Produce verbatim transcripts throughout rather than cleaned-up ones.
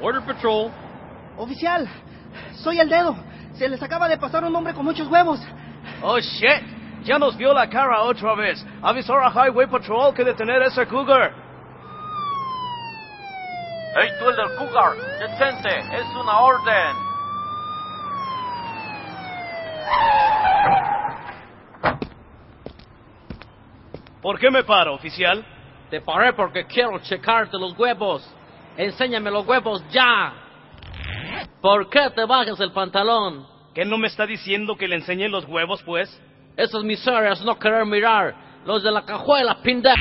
Border Patrol. Oficial, soy el dedo. Se les acaba de pasar un hombre con muchos huevos. Oh, shit. Ya nos vio la cara otra vez. Avisar a Highway Patrol que detener a ese cougar. Hey, tú el del cougar. Detente. Es una orden. ¿Por qué me paro, oficial? Te paré porque quiero checarte los huevos. Enséñame los huevos ya. ¿Por qué te bajas el pantalón? ¿Qué no me está diciendo que le enseñe los huevos, pues? Esas miserias no querer mirar. Los de la cajuela, pinda.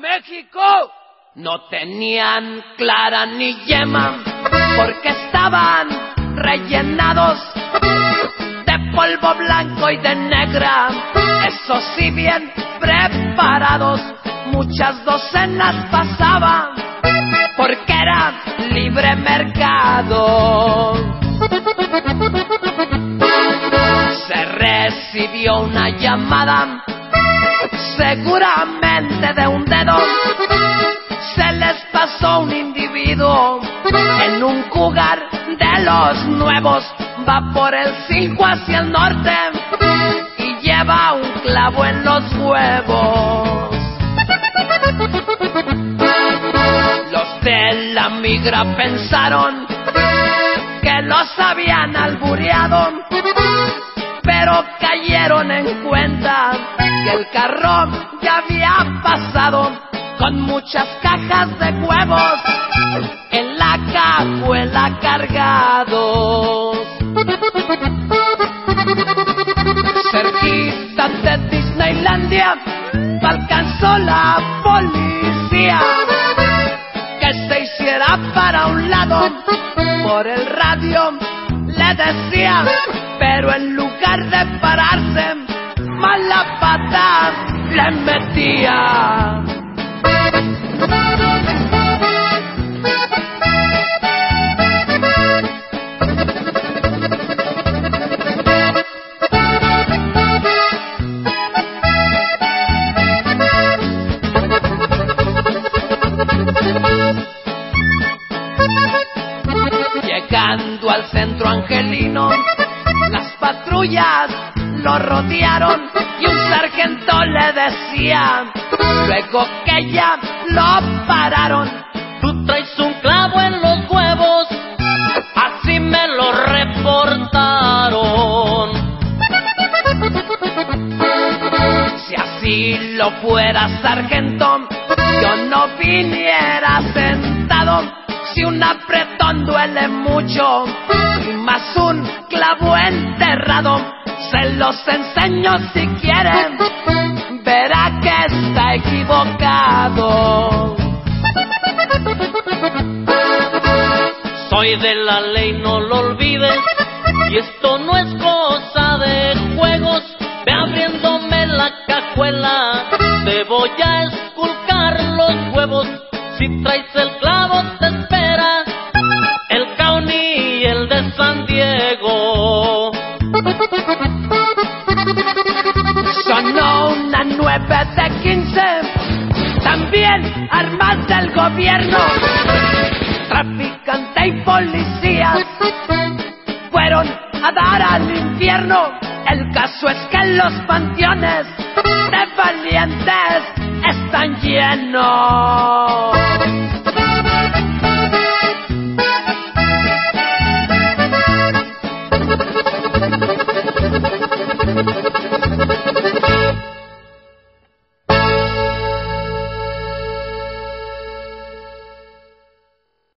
México. No tenían clara ni yema, porque estaban rellenados de polvo blanco y de negra, eso sí bien preparados. Muchas docenas pasaban, porque era libre mercado. Se recibió una llamada, seguramente de un dedo. Se les pasó un individuo en un cougar de los nuevos. Va por el cinco hacia el norte y lleva un clavo en los huevos. Los de la migra pensaron que los habían albureado, pero cayeron en cuenta que el carro ya había pasado con muchas cajas de huevos en la cajuela cargados. Cerquita de Disneylandia alcanzó la policía que se hiciera para un lado. Por el radio le decía, pero en lugar de pararse, mala pata le metía. Llegando al centro angelino, las patrullas lo rodearon y un sargento le decía, luego que ya lo pararon, tú traes un clavo en los huevos, así me lo reportaron. Si así lo fuera, sargento, yo no viniera sentado. Si un apretón duele mucho y más un clavo enterrado, se los enseño si quieren, verá que está equivocado. Soy de la ley, no lo olvides, y esto no es cosa de juegos. Ve abriéndome la cajuela, te voy a esculcar los huevos. Si traes el clavo te espera el County y el de San Diego. Sonó una nueve de quince, también armas del gobierno. Traficante y policías fueron a dar al infierno. El caso es que los panteones de valientes están llenos.